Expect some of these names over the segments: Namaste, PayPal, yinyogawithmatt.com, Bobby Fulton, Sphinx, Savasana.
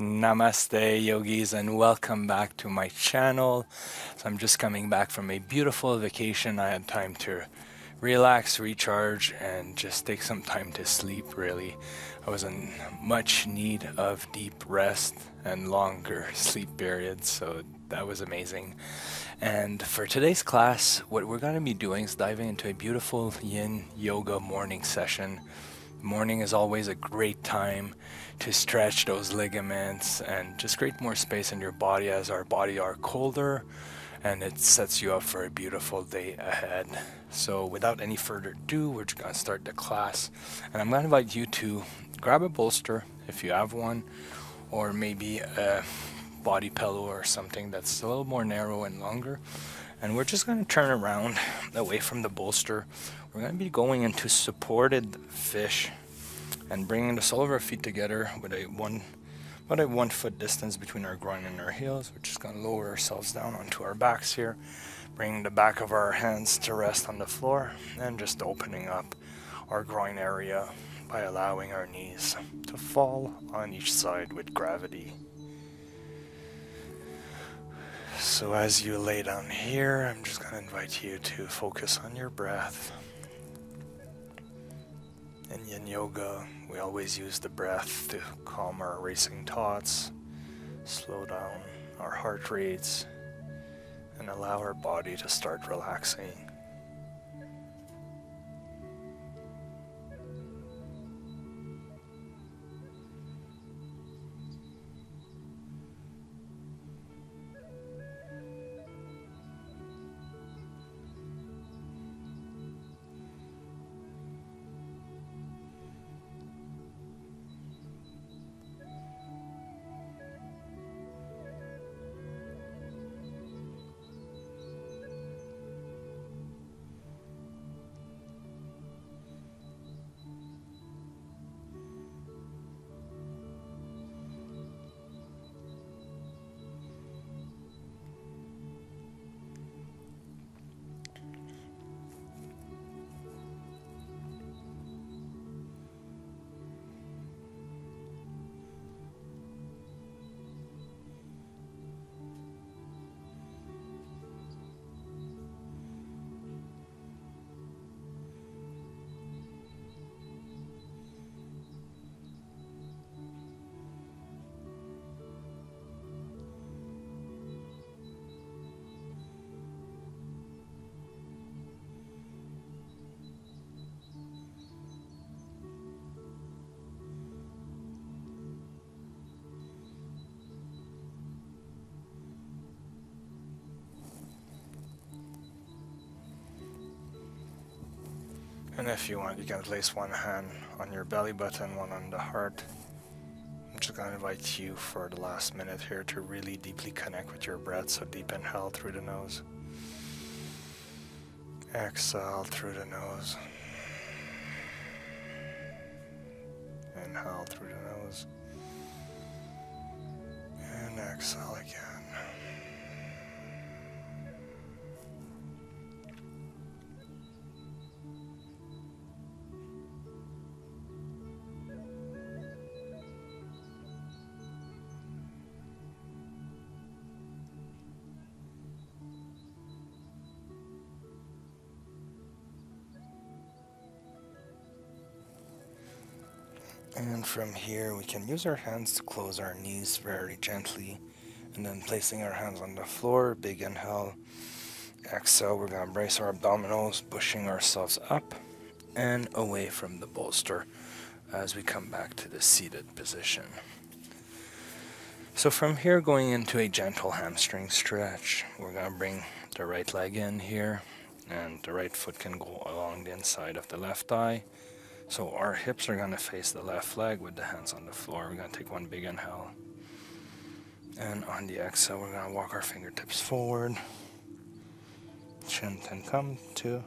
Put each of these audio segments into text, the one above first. Namaste, yogis, and welcome back to my channel. So I'm just coming back from a beautiful vacation. I had time to relax, recharge, and just take some time to sleep, really. I was in much need of deep rest and longer sleep periods, so that was amazing. And for today's class, what we're going to be doing is diving into a beautiful yin yoga morning session. Morning is always a great time to stretch those ligaments and just create more space in your body, as our body are colder, and it sets you up for a beautiful day ahead. So without any further ado, we're just going to start the class, and I'm going to invite you to grab a bolster if you have one, or maybe a body pillow or something that's a little more narrow and longer. And we're just going to turn around away from the bolster. We're going to be going into supported fish and bringing the sole of our feet together with about a one foot distance between our groin and our heels. We're just going to lower ourselves down onto our backs here, bringing the back of our hands to rest on the floor, and just opening up our groin area by allowing our knees to fall on each side with gravity. So as you lay down here, I'm just going to invite you to focus on your breath. In yin yoga, we always use the breath to calm our racing thoughts, slow down our heart rates, and allow our body to start relaxing. And if you want, you can place one hand on your belly button, one on the heart. I'm just going to invite you for the last minute here to really deeply connect with your breath. So deep inhale through the nose. Exhale through the nose. Inhale through the nose. And exhale again. And from here, we can use our hands to close our knees very gently, and then placing our hands on the floor, big inhale, exhale, we're going to brace our abdominals, pushing ourselves up and away from the bolster as we come back to the seated position. So from here, going into a gentle hamstring stretch, we're going to bring the right leg in here, and the right foot can go along the inside of the left thigh. So our hips are going to face the left leg with the hands on the floor. We're going to take one big inhale. And on the exhale, we're going to walk our fingertips forward. Chin can come to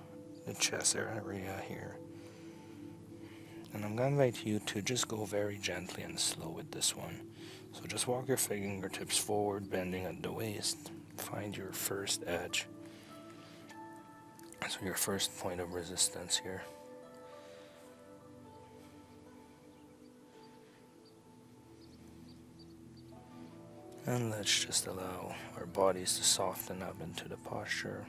the chest area here. And I'm going to invite you to just go very gently and slow with this one. So just walk your fingertips forward, bending at the waist. Find your first edge. So your first point of resistance here. And let's just allow our bodies to soften up into the posture.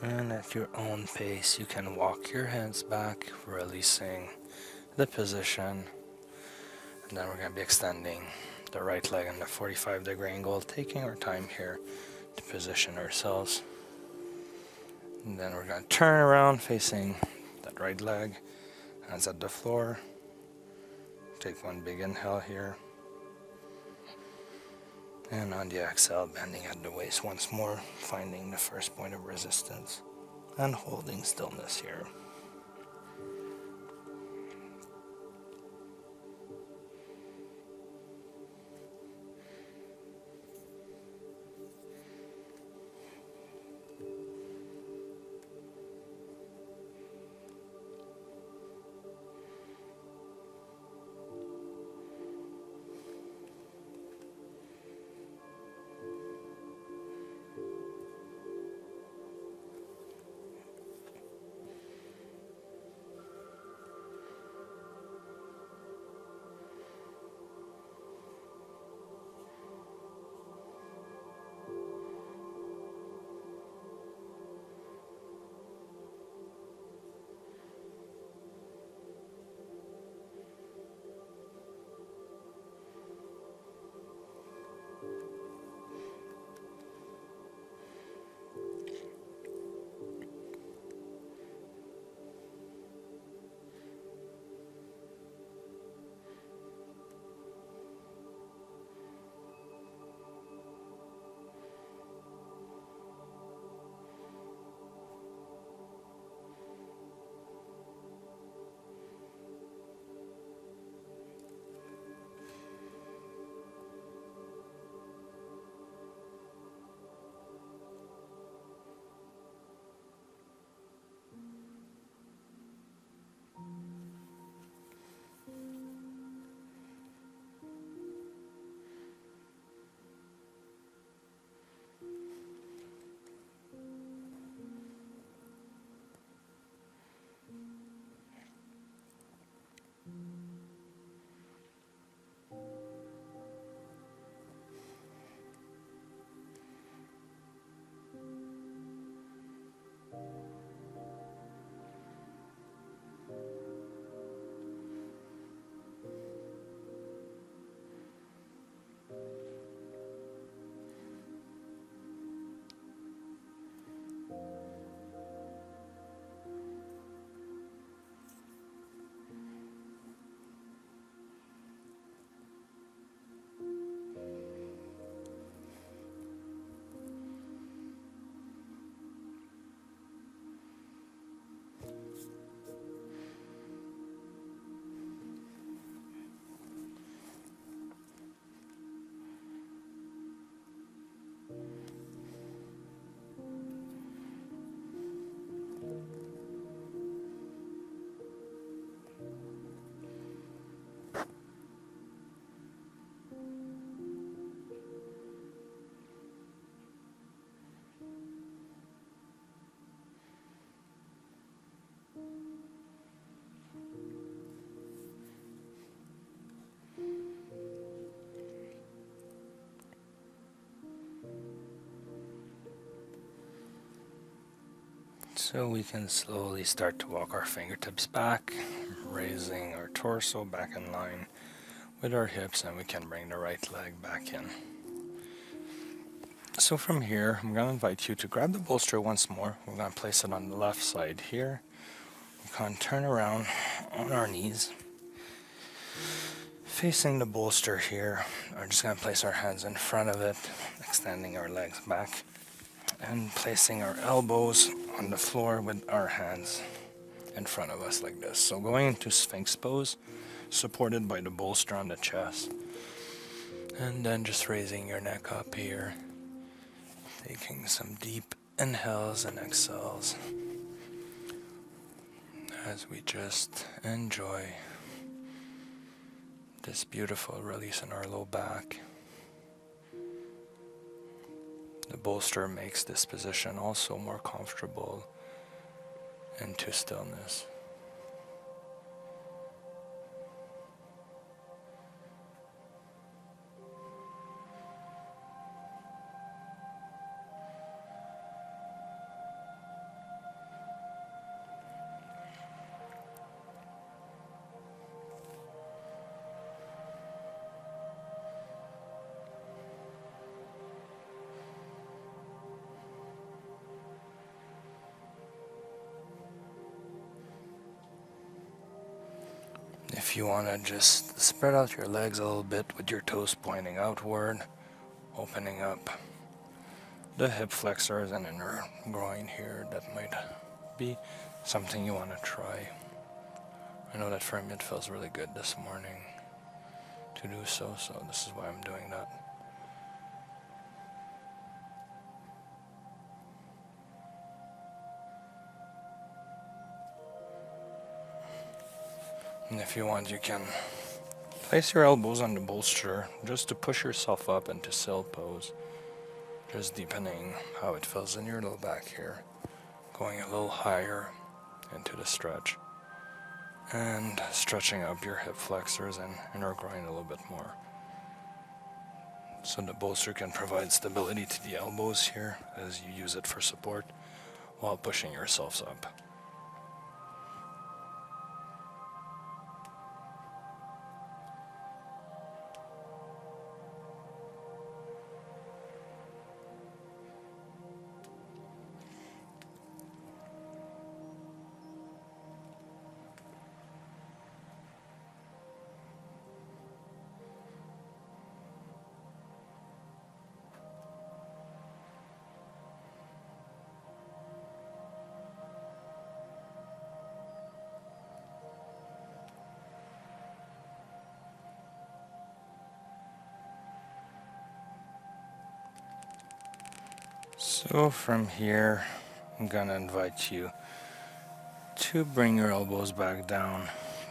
And at your own pace, you can walk your hands back, releasing the position. And then we're going to be extending the right leg in the 45-degree angle, taking our time here to position ourselves. And then we're going to turn around, facing that right leg, hands at the floor. Take one big inhale here. And on the exhale, bending at the waist once more, finding the first point of resistance and holding stillness here. So we can slowly start to walk our fingertips back, raising our torso back in line with our hips, and we can bring the right leg back in. So from here, I'm going to invite you to grab the bolster once more. We're going to place it on the left side here. We're going to turn around on our knees, facing the bolster here. We're just going to place our hands in front of it, extending our legs back, and placing our elbows on the floor with our hands in front of us like this. So going into Sphinx pose, supported by the bolster on the chest, and then just raising your neck up here, taking some deep inhales and exhales as we just enjoy this beautiful release in our low back. The bolster makes this position also more comfortable into stillness. If you want to just spread out your legs a little bit with your toes pointing outward, opening up the hip flexors and inner groin here, that might be something you want to try. I know that for me it feels really good this morning to do so, so this is why I'm doing that. And if you want, you can place your elbows on the bolster just to push yourself up into seal pose, just deepening how it feels in your low back here, going a little higher into the stretch and stretching up your hip flexors and inner groin a little bit more. So the bolster can provide stability to the elbows here as you use it for support while pushing yourselves up. So from here, I'm gonna invite you to bring your elbows back down.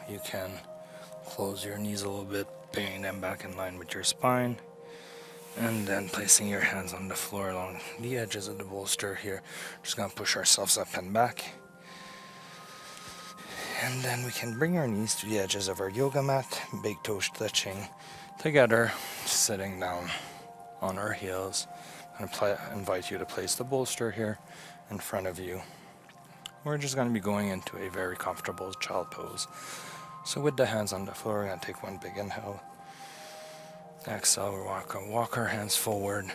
You can close your knees a little bit, bringing them back in line with your spine, and then placing your hands on the floor along the edges of the bolster here. Just gonna push ourselves up and back. And then we can bring our knees to the edges of our yoga mat, big toes touching together, sitting down on our heels. I invite you to place the bolster here in front of you. We're just going to be going into a very comfortable child pose. So with the hands on the floor, we're going to take one big inhale. Exhale, we walk our hands forward,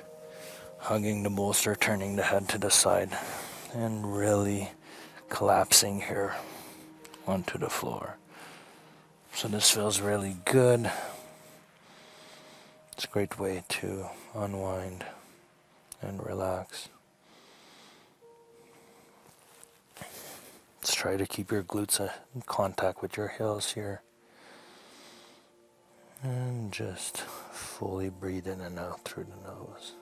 hugging the bolster, turning the head to the side, and really collapsing here onto the floor. So this feels really good. It's a great way to unwind and relax. Let's try to keep your glutes in contact with your heels here. And just fully breathe in and out through the nose.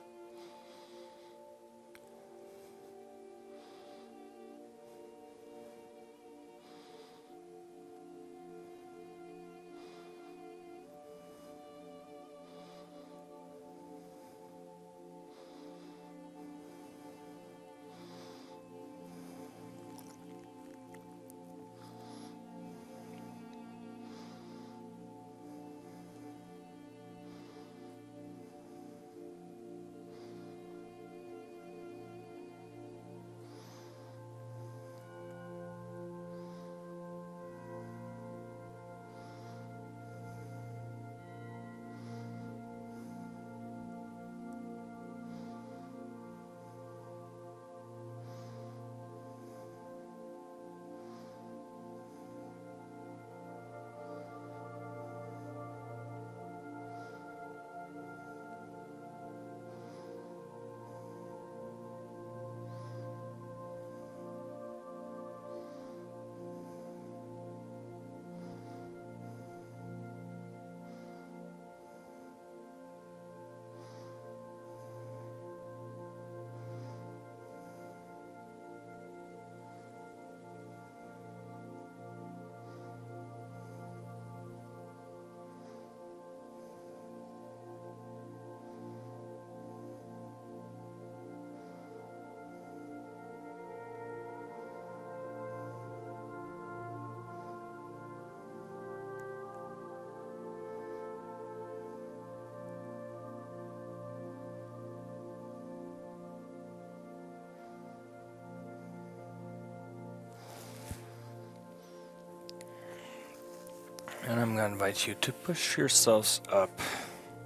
I'm going to invite you to push yourselves up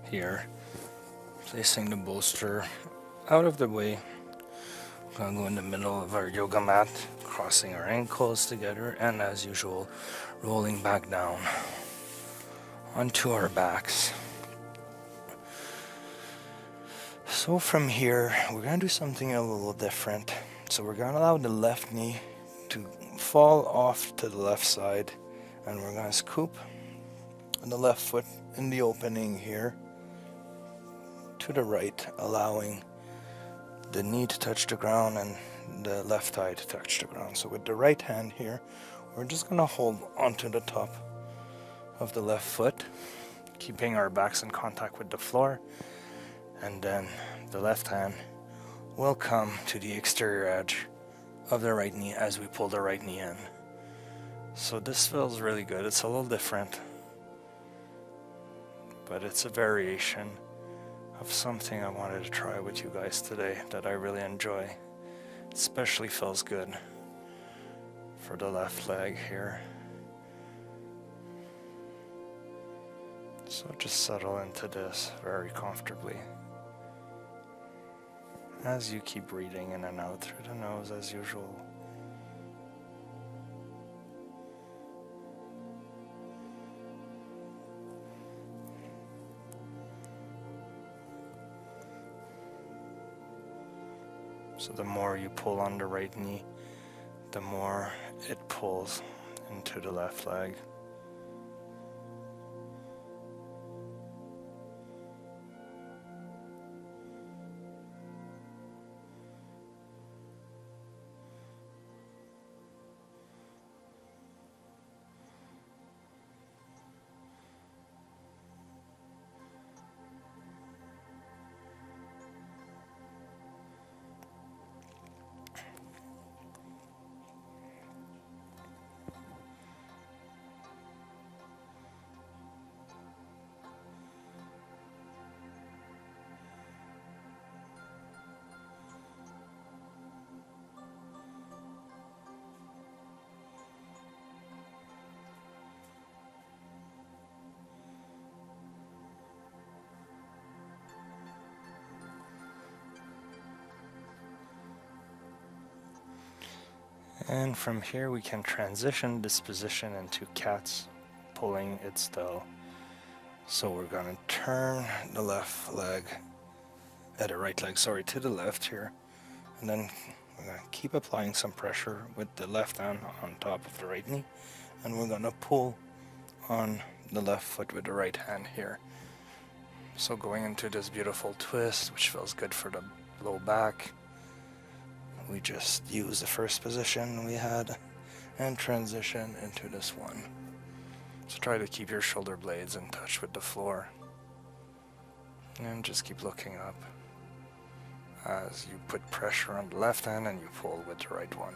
here, placing the bolster out of the way. We're going to go in the middle of our yoga mat, crossing our ankles together, and as usual, rolling back down onto our backs. So from here, we're going to do something a little different. So we're going to allow the left knee to fall off to the left side, and we're going to scoop the left foot in the opening here to the right, allowing the knee to touch the ground and the left thigh to touch the ground. So with the right hand here, we're just going to hold onto the top of the left foot, keeping our backs in contact with the floor, and then the left hand will come to the exterior edge of the right knee as we pull the right knee in. So this feels really good. It's a little different, but it's a variation of something I wanted to try with you guys today that I really enjoy. It especially feels good for the left leg here. So just settle into this very comfortably as you keep breathing in and out through the nose as usual. So the more you pull on the right knee, the more it pulls into the left leg. And from here we can transition this position into cat's pulling its tail. So we're going to turn the left leg, the right leg, sorry, to the left here. And then we're going to keep applying some pressure with the left hand on top of the right knee. And we're going to pull on the left foot with the right hand here. So going into this beautiful twist, which feels good for the low back. We just use the first position we had and transition into this one. So try to keep your shoulder blades in touch with the floor. And just keep looking up as you put pressure on the left hand and you pull with the right one.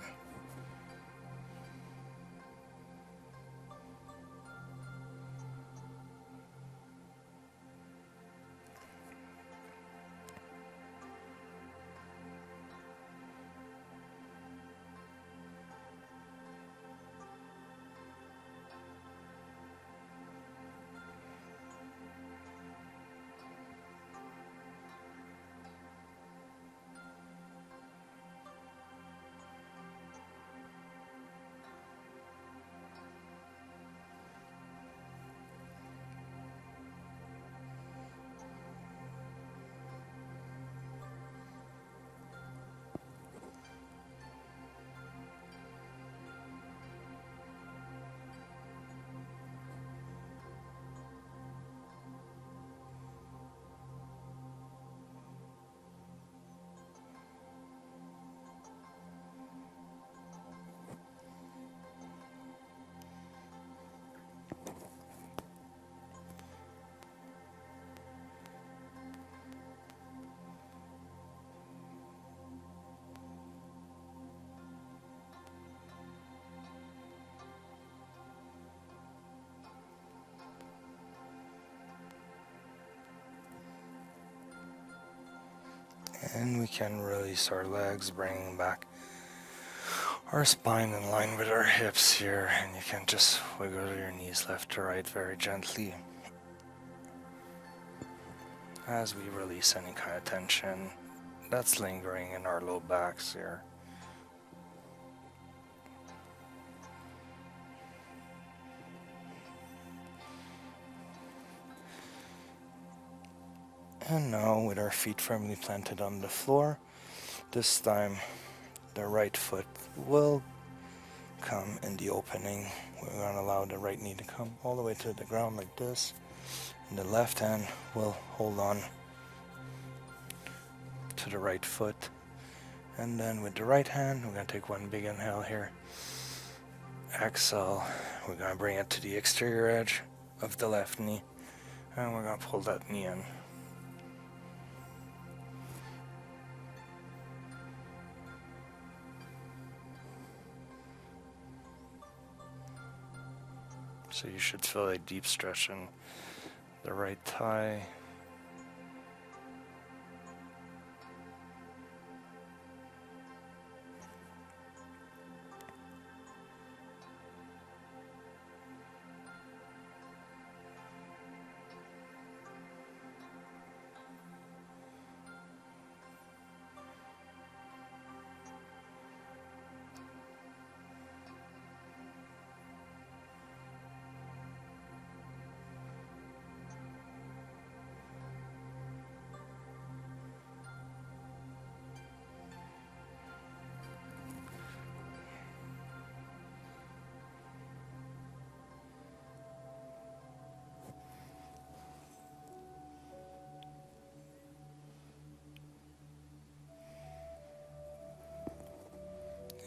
And we can release our legs, bringing back our spine in line with our hips here, and you can just wiggle your knees left to right very gently as we release any kind of tension that's lingering in our low backs here. And now with our feet firmly planted on the floor, this time the right foot will come in the opening. We're going to allow the right knee to come all the way to the ground like this. And the left hand will hold on to the right foot. And then with the right hand, we're going to take one big inhale here. Exhale, we're going to bring it to the exterior edge of the left knee. And we're going to pull that knee in. So you should feel a deep stretch in the right thigh.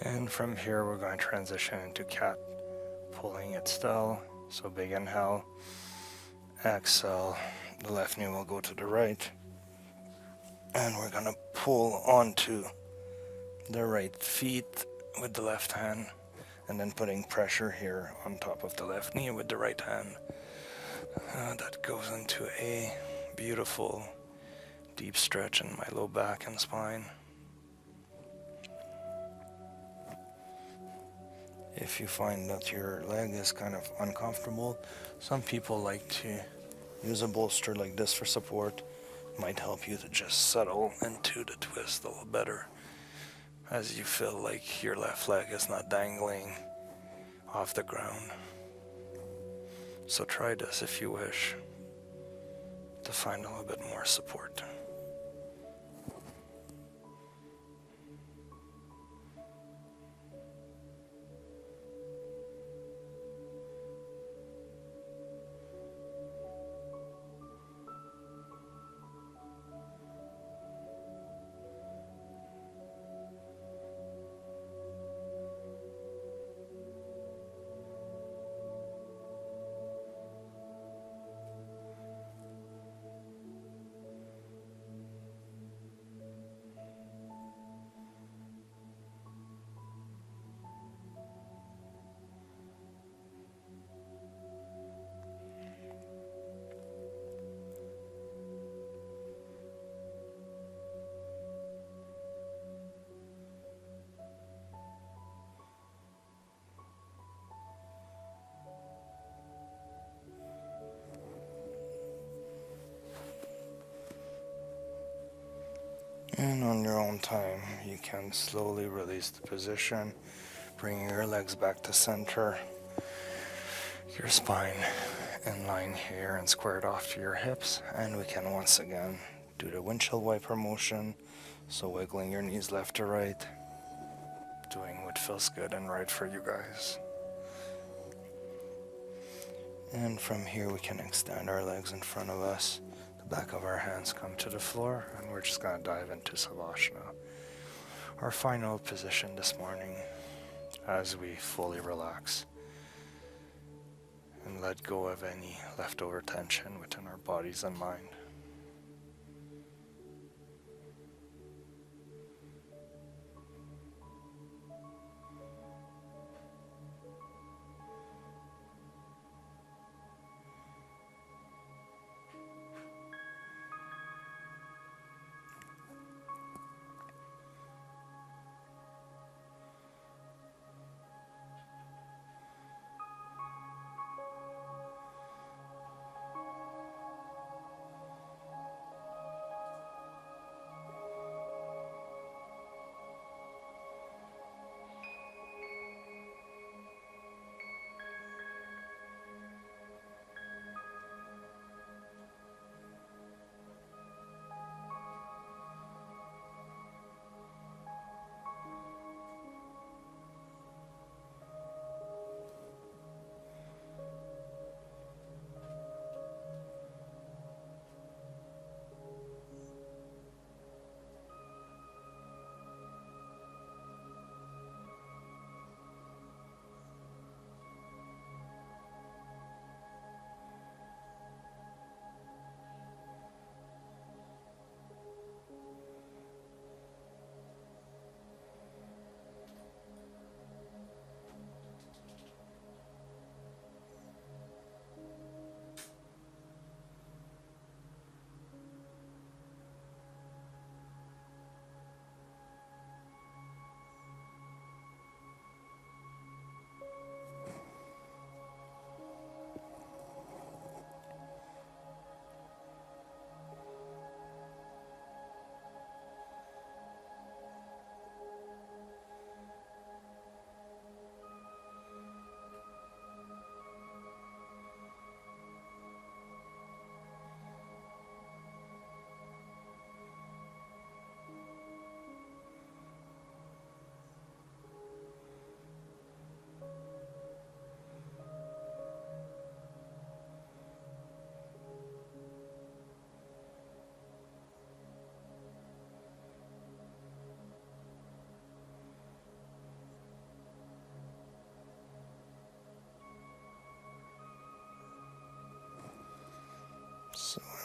And from here, we're going to transition into cat, pulling it still. So big inhale, exhale, the left knee will go to the right. And we're going to pull onto the right feet with the left hand, and then putting pressure here on top of the left knee with the right hand. That goes into a beautiful deep stretch in my low back and spine. If you find that your leg is kind of uncomfortable, some people like to use a bolster like this for support. It might help you to just settle into the twist a little better as you feel like your left leg is not dangling off the ground. So try this if you wish to find a little bit more support. And on your own time, you can slowly release the position, bringing your legs back to center, your spine in line here and squared off to your hips. And we can once again do the windshield wiper motion, so wiggling your knees left to right, doing what feels good and right for you guys. And from here, we can extend our legs in front of us. Back of our hands come to the floor, and we're just going to dive into Savasana, our final position this morning, as we fully relax and let go of any leftover tension within our bodies and mind.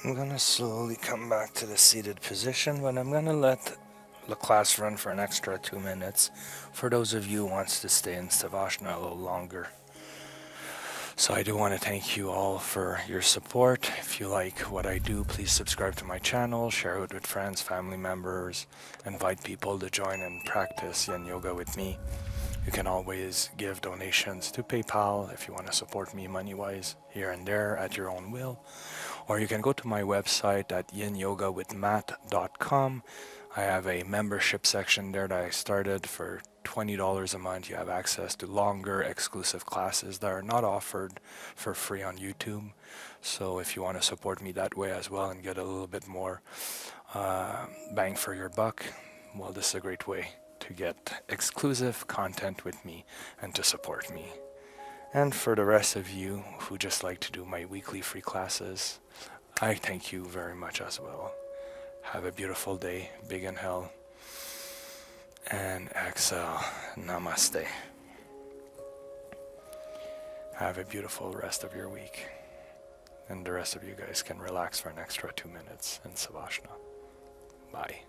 I'm going to slowly come back to the seated position, but I'm going to let the class run for an extra 2 minutes for those of you who wants to stay in Savasana a little longer. So I do want to thank you all for your support. If you like what I do, please subscribe to my channel, share it with friends, family members, invite people to join and practice Yin Yoga with me. You can always give donations to PayPal if you want to support me money-wise here and there at your own will. Or you can go to my website at yinyogawithmatt.com. I have a membership section there that I started for $20 a month. You have access to longer exclusive classes that are not offered for free on YouTube. So if you want to support me that way as well and get a little bit more bang for your buck, well, this is a great way to get exclusive content with me and to support me. And for the rest of you who just like to do my weekly free classes, I thank you very much as well. Have a beautiful day, big inhale. And exhale, namaste. Have a beautiful rest of your week. And the rest of you guys can relax for an extra 2 minutes in Savasana. Bye.